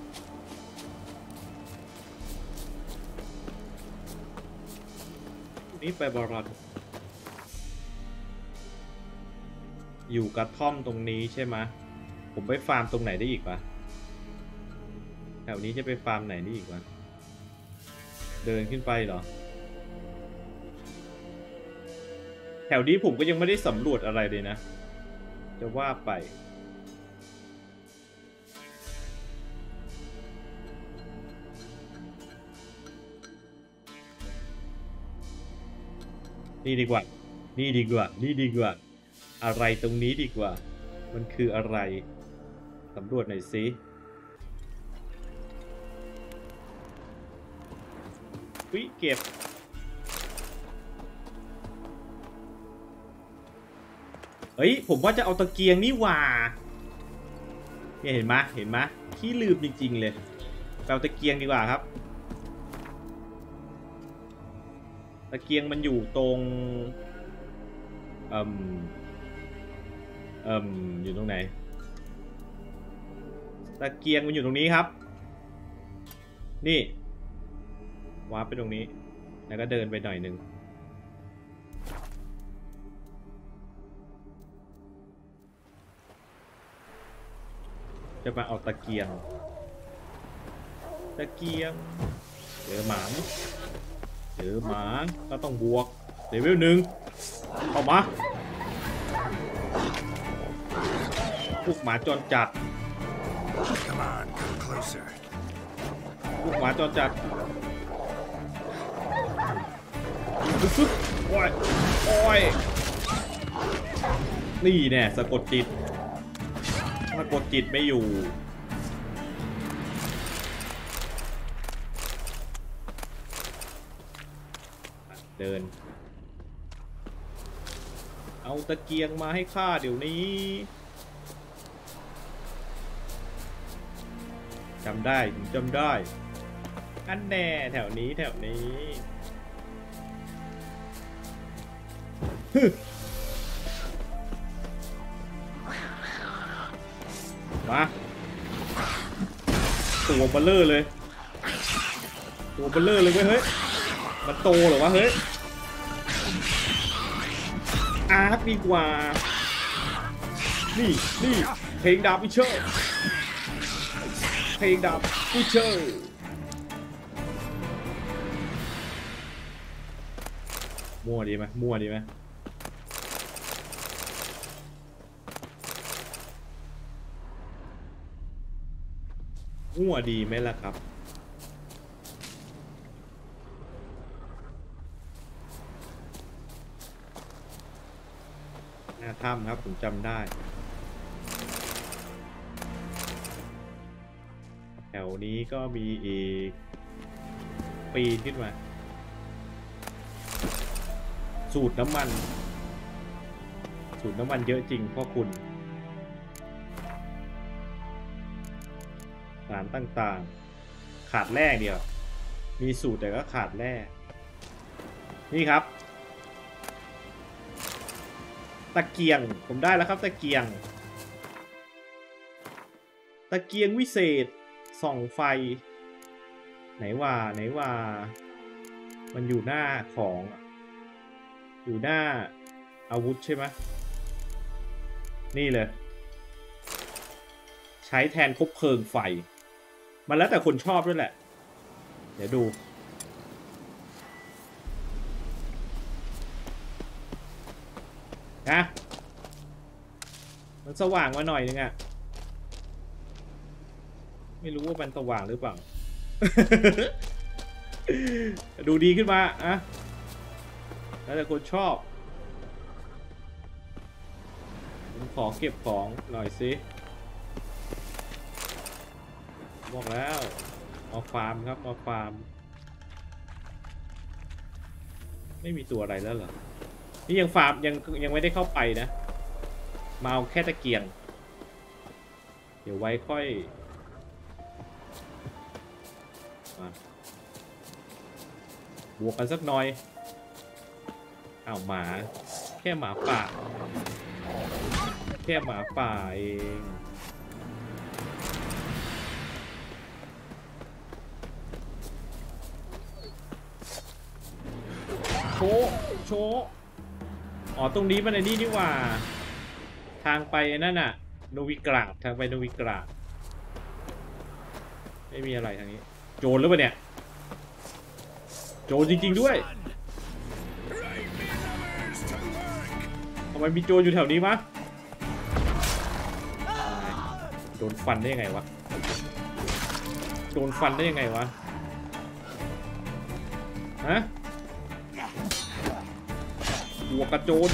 อยู่กระท่อมตรงนี้ใช่ไหมผมไปฟาร์มตรงไหนได้อีกวะแถวนี้จะไปฟาร์มไหนได้อีกวะเดินขึ้นไปเหรอแถวนี้ผมก็ยังไม่ได้สำรวจอะไรเลยนะจะว่าไปนี่ดีกว่าอะไรตรงนี้ดีกว่ามันคืออะไรสำรวจหน่อยสิวิเก็บเฮ้ยผมว่าจะเอาตะเกียงนี่หว่าเนี่ยเห็นไหมขี้ลืมจริงๆเลยเอาตะเกียงดีกว่าครับตะเกียงมันอยู่ตรงอยู่ตรงไหนตะเกียงมันอยู่ตรงนี้ครับนี่วาร์ปไปตรงนี้แล้วก็เดินไปหน่อยหนึ่งจะมาเอาตะเกียงเจอหมาก็ต้องบวกเลเวล 1เข้ามา พวกหมาจรจัดปึ๊บโอ้ยโอ้ยนี่แน่สะกดจิตสะกดจิตไม่อยู่เดินเอาตะเกียงมาให้ข้าเดี๋ยวนี้จำได้ผมจำได้อันแน่แถวนี้มาตัวเบลเลอร์เลยเว้ยเฮ้ยมันโตหรอวะเฮ้ยอาร์ตดีกว่านี่เพลงดาบวิเชอร์มั่วดีไหมล่ะครับหน้าถ้ำครับผมจำได้แถวนี้ก็มีอีกปีนขึ้นมาสูตรน้ำมันเยอะจริงพ่อคุณสารต่างๆขาดแร่เดียวมีสูตรแต่ก็ขาดแร่นี่ครับตะเกียงผมได้แล้วครับตะเกียงวิเศษส่องไฟไหนว่ามันอยู่หน้าของอยู่หน้าอาวุธใช่ไหมนี่เลยใช้แทนคบเพลิงไฟมันแล้วแต่คนชอบด้วยแหละเดี๋ยวดูนะมันสว่างมาหน่อยนึงอะไม่รู้ว่ามันสว่างหรือเปล่า ดูดีขึ้นมาอะแล้วแต่คนชอบผมขอเก็บของหน่อยสิบอกแล้วเอาฟาร์มครับเอาฟาร์มไม่มีตัวอะไรแล้วเหรอนี่ยังฟาร์มยังไม่ได้เข้าไปนะมาเอาแค่ตะเกียงเดี๋ยวไว้ค่อยบวกกันสักหน่อยเอาหมาแค่หมาป่าเองโชโชอ๋อตรงนี้มันไอ้นี่นี่ว่าทางไปนั่นน่ะโนวิกราดทางไปโนวิกราดไม่มีอะไรทางนี้โจรหรือเปล่าเนี่ยโจรจริงๆด้วยทำไมมีโจรอยู่แถวนี้วะโดนฟันได้ยังไงวะฮะบวกกระโจน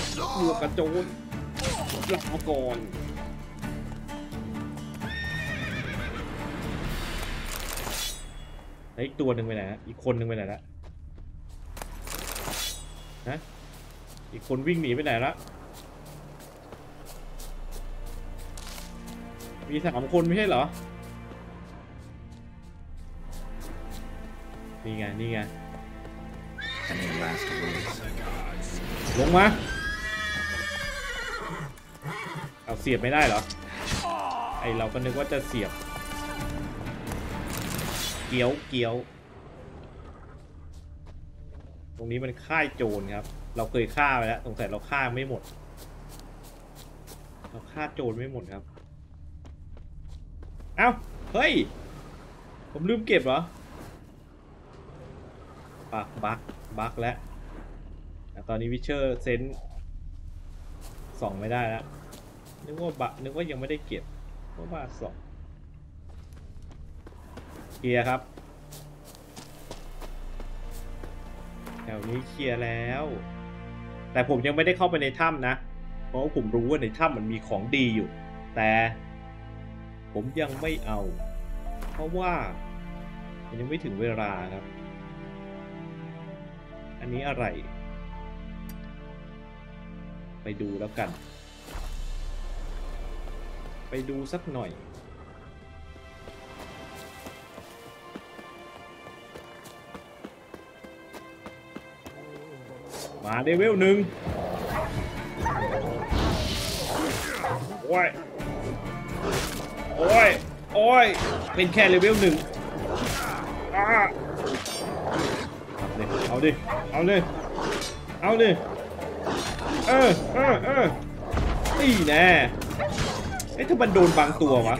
หลับมาก่อนอีกตัวหนึ่งไปไหนอีกคนหนึ่งไปไหนละฮะอีกคนวิ่งหนีไปไหนละมีสามคนไม่ใช่เหรอนี่ไงลงมาเอาเสียบไม่ได้เหรอไอเราก็นึกว่าจะเสียบเกี้ยวตรงนี้มันค่ายโจรครับเราเคยฆ่าไปแล้วสงสัยเราฆ่าไม่หมดเราฆ่าโจรไม่หมดครับเอ้าเฮ้ยผมลืมเก็บเหรอบักแล้วตอนนี้วิเชอร์เซนส่องไม่ได้แล้ว นึกว่ายังไม่ได้เก็บเพราะว่าสองเคลียร์ครับแถวนี้เคลียร์แล้วแต่ผมยังไม่ได้เข้าไปในถ้ำนะเพราะผมรู้ว่าในถ้ำมันมีของดีอยู่แต่ผมยังไม่เอาเพราะว่ามันยังไม่ถึงเวลาครับอันนี้อะไรไปดูแล้วกันไปดูสักหน่อยมาเลเวลหนึ่งโอ้ยโอ้ยโอ้ยเป็นแค่เลเวลหนึ่งเอาดิเอาดิเอาดินี่แน่ไอ้ถ้ามันโดนบางตัววะ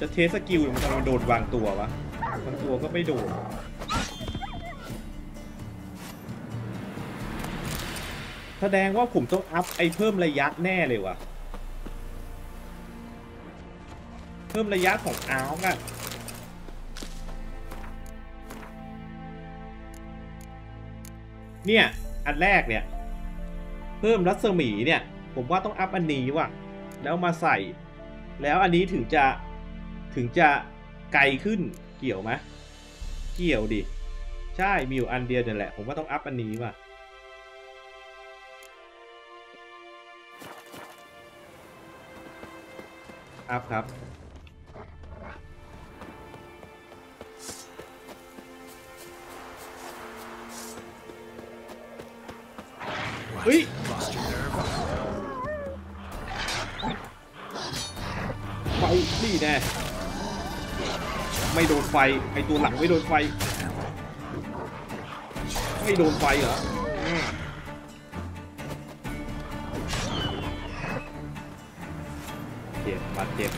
จะเทสกิลมันทำไมโดนบางตัววะบางตัวก็ไม่โดนแสดงว่าผมต้องอัพไอ้เพิ่มระยะแน่เลยวะเพิ่มระยะของอาร์คอะเนี่ยอันแรกเนี่ยเพิ่มรัศมีเนี่ยผมว่าต้องอัพอันนี้ว่ะแล้วมาใส่แล้วอันนี้ถึงจะไกลขึ้นเกี่ยวไหมเกี่ยวดิใช่มีอยู่อันเดียวนั่นแหละผมว่าต้องอัพอันนี้ว่ะอัพครับเฮ้ยไฟนี่แน่ไม่โดนไฟไอตัวหลังไม่โดนไฟไม่โดนไฟเหรอเจ็บมาเจ็บ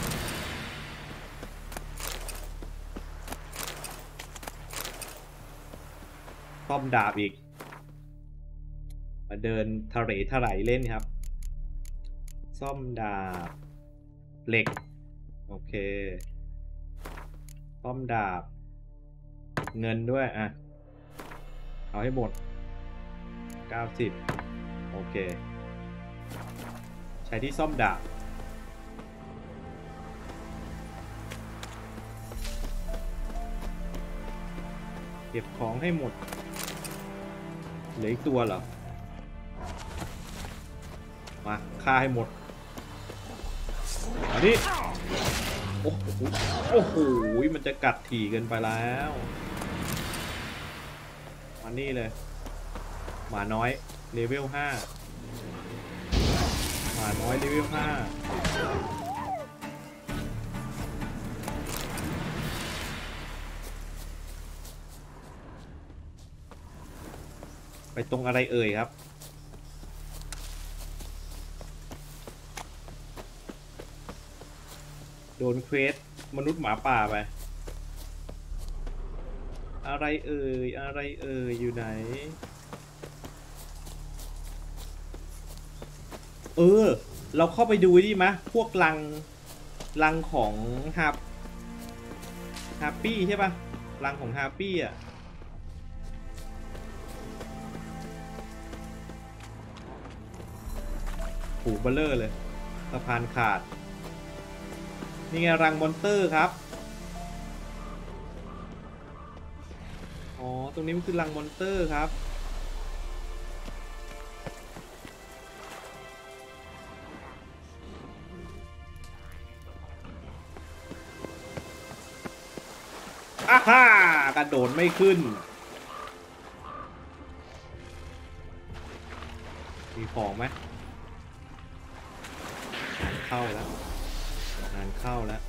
ซ่อมดาบอีกมาเดินทะเลทลายเล่นครับซ่อมดาบเหล็กโอเคซ่อมดาบเงินด้วยอ่ะเอาให้หมด90โอเคใช้ที่ซ่อมดาบเก็บของให้หมดเหลืออีกตัวเหรอมาฆ่าให้หมดอันนี้โอ้โหโอ้โหมันจะกัดถี่เกินไปแล้วมานี่เลยหมาน้อยเลเวล5หมาน้อยเลเวล5ไปตรงอะไรเอ่ยครับโดนเควสมนุษย์หมาป่าไปอะไรเอ่ยอะไรเอ่ยอยู่ไหนเราเข้าไปดูดิมะพวกรังของฮาปี้ใช่ปะรังของฮาปี้อ่ะผูกเบลเลอร์เลยสะพานขาดนี่ไงรังมอนเตอร์ครับอ๋อตรงนี้มันคือรังมอนเตอร์ครับอ้าฮ่ากระโดดไม่ขึ้นมีของไหมเข้าแล้วงานเข้าแล้ว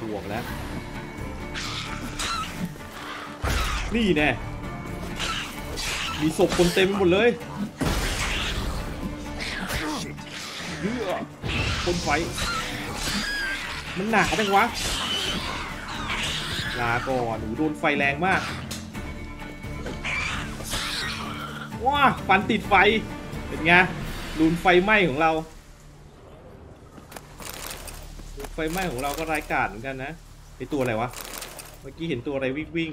บวกแล้วนี่แน่มีศพคนเต็มหมดเลยเยอะคนไฟมันหนาจังวะลาก่อนหนูโดนไฟแรงมากว้าฟันติดไฟเป็นไง ลุนไฟไหม้ของเราไฟไหม้ของเราก็รายการเหมือนกันนะไอตัวอะไรวะเมื่อกี้เห็นตัวอะไรวิ่ง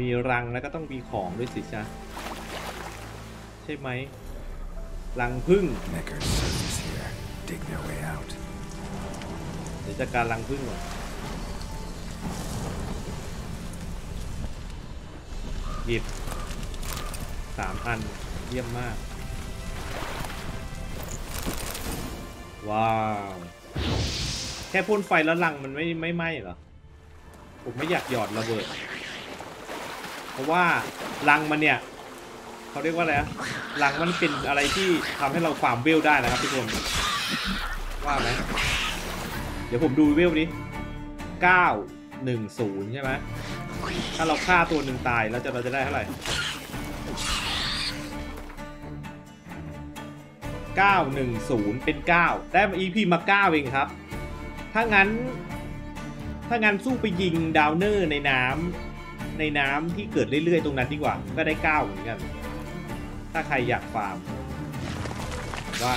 มีรังแล้วก็ต้องมีของด้วยสิจ๊ะใช่ไหมรังพึ่งเดี๋ยวจัดการรังพึ่งก่อนหยิบ3 อันเยี่ยมมากว้าวแค่พ่นไฟแล้วรังมันไม่ไหม้เหรอผมไม่อยากหยอดระเบิดเพราะว่ารังมันเนี่ยเขาเรียกว่าอะไรรังมันเป็นอะไรที่ทำให้เราฟาร์มเวลได้นะครับทุกคนว่าไหมเดี๋ยวผมดูเวลนี้910ใช่ไหมถ้าเราฆ่าตัวหนึ่งตายแล้วเราจะได้เท่าไหร่910เป็น9ได้มา EP มา9เองครับถ้างั้นสู้ไปยิงดาวเนอร์ในน้ำที่เกิดเรื่อยๆตรงนั้นดีกว่าก็ได้9เหมือนกันถ้าใครอยากฟาร์มว่า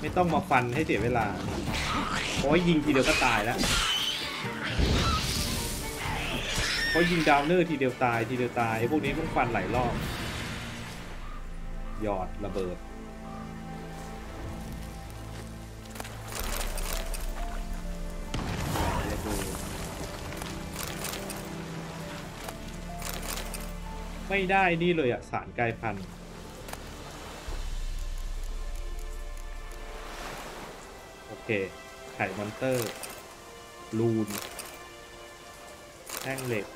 ไม่ต้องมาฟันให้เสียเวลาเพราะยิงทีเดียวก็ตายแล้วเพราะยิงดาวเนอร์ทีเดียวตายพวกนี้ต้องฟันหลายรอบหยอดระเบิดไม่ได้นี่เลยอะสารกลายพันธุ์โอเคไข่มอนเตอร์ลูนแท่งเหล็ก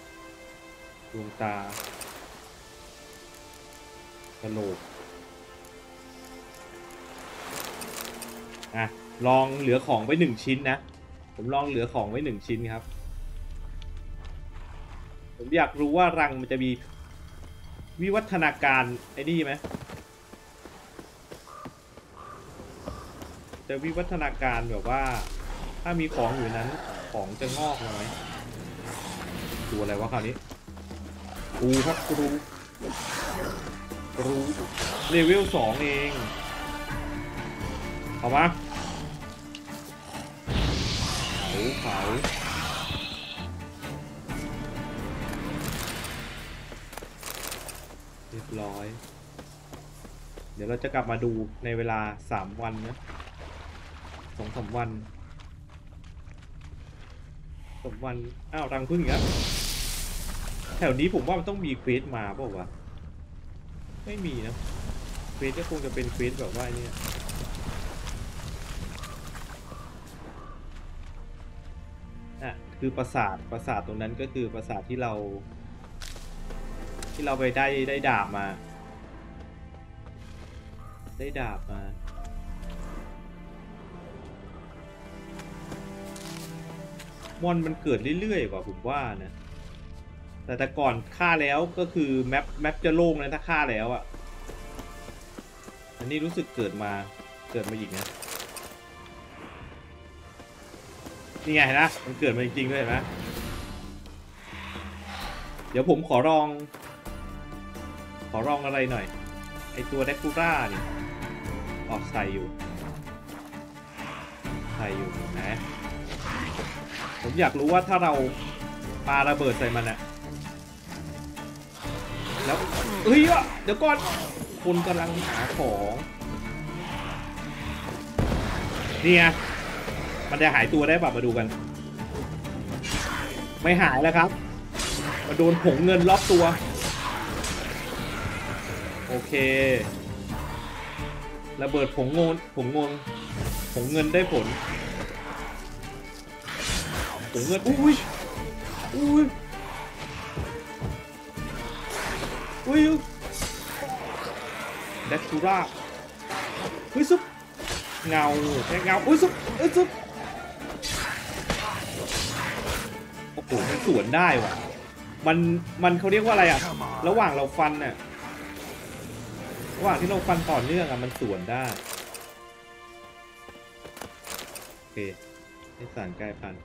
ดวงตากระโหลกอ่ะลองเหลือของไว้1ชิ้นนะผมลองเหลือของไว้1ชิ้นครับผมอยากรู้ว่ารังมันจะมีวิวัฒนาการไอ้นี่ไหมจะวิวัฒนาการแบบว่าถ้ามีของอยู่นั้นของจะงอกไหมตัวอะไรวะคราวนี้กูครับกูเลเวล2เองเอามาเผาเรียบร้อยเดี๋ยวเราจะกลับมาดูในเวลา3 วันนะ2-3 วัน2-3 วันอ้าวรังพึ่งอีกแล้วแถวนี้ผมว่ามันต้องมีเควสมาเปล่าวะไม่มีนะเควสก็คงจะเป็นเควสแบบว่าเนี่ยอ่ะคือปราสาทตรงนั้นก็คือปราสาทที่เราไปได้ดาบมามอนมันเกิดเรื่อยๆว่ะผมว่านะแต่ก่อนฆ่าแล้วก็คือแมปจะโล่งนะถ้าฆ่าแล้วอ่ะอันนี้รู้สึกเกิดมาอีกนะนี่ไงนะมันเกิดมาจริงๆด้วยเห็นไหมเดี๋ยวผมขอลองอะไรหน่อยไอตัวเดคูร่าเนี่ยออกใส่อยู่นะผมอยากรู้ว่าถ้าเราปาระเบิดใส่มันอะแล้วเฮ้ยเดี๋ยวก่อนคุณกำลังหาของนี่ไงมันจะหายตัวได้ป่ะมาดูกันไม่หายแล้วครับมาโดนผงเงินรอบตัวโอเคระเบิดผงเงินได้ผลผงเงินอุ้ยแดคูร่าเฮ้ยซุปเงาอุ้ยซุปโอ้โหมันสวนได้ว่ะมันเขาเรียกว่าอะไรอะระหว่างเราฟันน่ะระหว่างที่เราฟันต่อเนื่องอะมันสวนได้โอเคให้สารกลายพันธุ์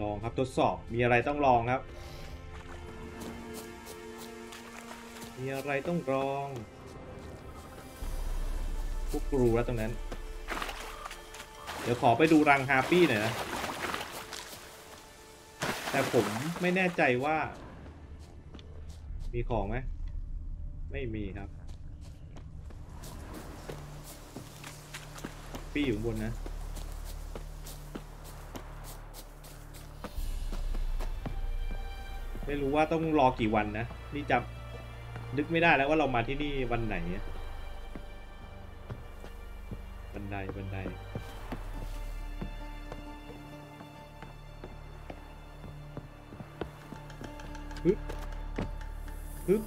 ลองครับทดสอบมีอะไรต้องลองครับมีอะไรต้องลองพวกรูแล้วตรงนั้นเดี๋ยวขอไปดูรังฮาปี้หน่อยนะแต่ผมไม่แน่ใจว่ามีของไหมไม่มีครับปี้อยู่บนนะไม่รู้ว่าต้องรอกี่วันนะนี่จำนึกไม่ได้แล้วว่าเรามาที่นี่วันไหนบันไดฮึบ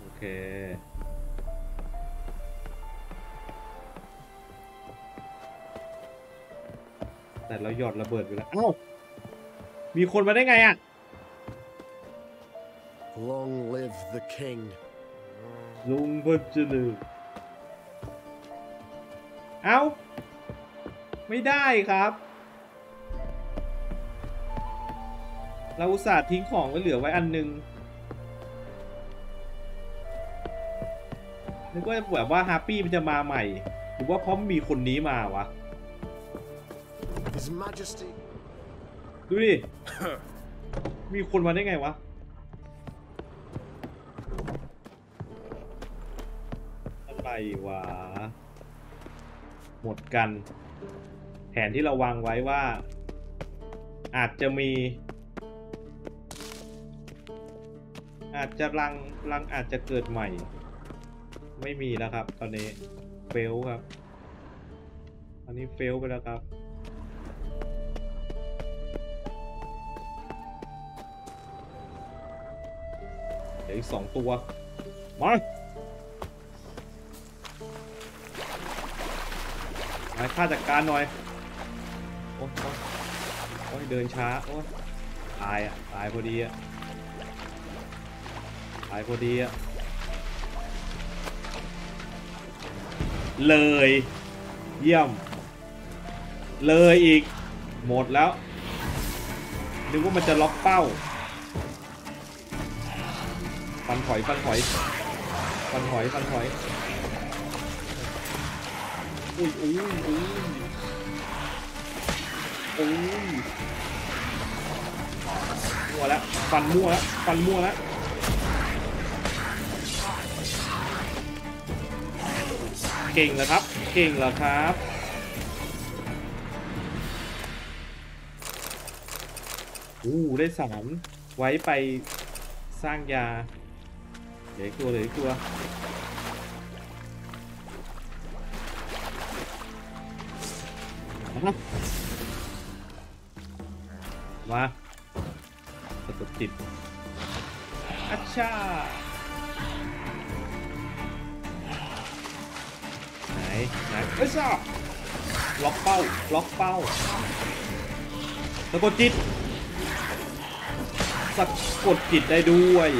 โอเคแต่เราหยอดระเบิดไปแล้วอ้าวมีคนมาได้ไงอ่ะ Long live the king ลุงพจนูเอ้าไม่ได้ครับเราอุตส่าห์ทิ้งของไว้เหลือไว้อันนึงนึกว่าแบบว่าฮาปี้มันจะมาใหม่หรือว่าเพราะมีคนนี้มาวะดูดิ มีคนมาได้ไงวะอะไรวะหมดกันแผนที่เราวางไว้ว่าอาจจะมีอาจจะรังอาจจะเกิดใหม่ไม่มีแล้วครับตอนนี้เฟลครับอันนี้เฟลไปแล้วครับเดี๋ยวอีก2ตัวมาให้ข้าจัดการหน่อยโอ้ยเดินช้าโอ้ยตายพอดีอะเลยเยี่ยมเลยอีกหมดแล้วนึกว่ามันจะล็อกเป้าฟันถอยอุ้ยมั่วแล้วฟันมั่วแล้วเก่งเหรอครับอู้ได้3ไว้ไปสร้างยาเหลืออีกตัวมาตบติดอัชชาไหนเอ้ยซ่าล็อกเป้าสะกดจิตได้ด้วย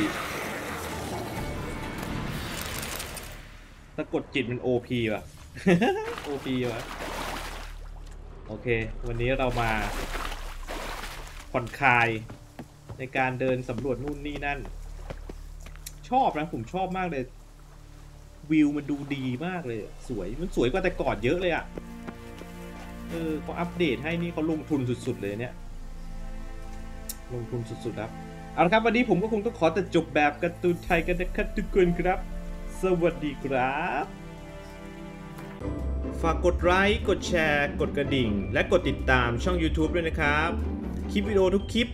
สะกดจิตมัน OP ว่ะ OP ว่ะโอเควันนี้เรามาผ่อนคลายในการเดินสำรวจนู่นนี่นั่นชอบนะผมชอบมากเลยวิวมันดูดีมากเลยสวยมันสวยกว่าแต่ก่อนเยอะเลยอ่ะเขาอัปเดตให้นี่เขาลงทุนสุดๆเลยเนี่ยลงทุนสุดๆครับเอาละครับวันนี้ผมก็คงต้องขอแต่จบแบบการ์ตูนไทยกันนะครับทุกคนครับสวัสดีครับฝากกดไลค์กดแชร์กดกระดิ่งและกดติดตามช่อง YouTube ด้วยนะครับคลิปวิดีโอทุกคลิป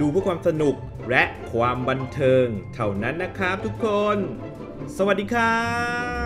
ดูเพื่อความสนุกและความบันเทิงเท่านั้นนะครับทุกคนสวัสดีครับ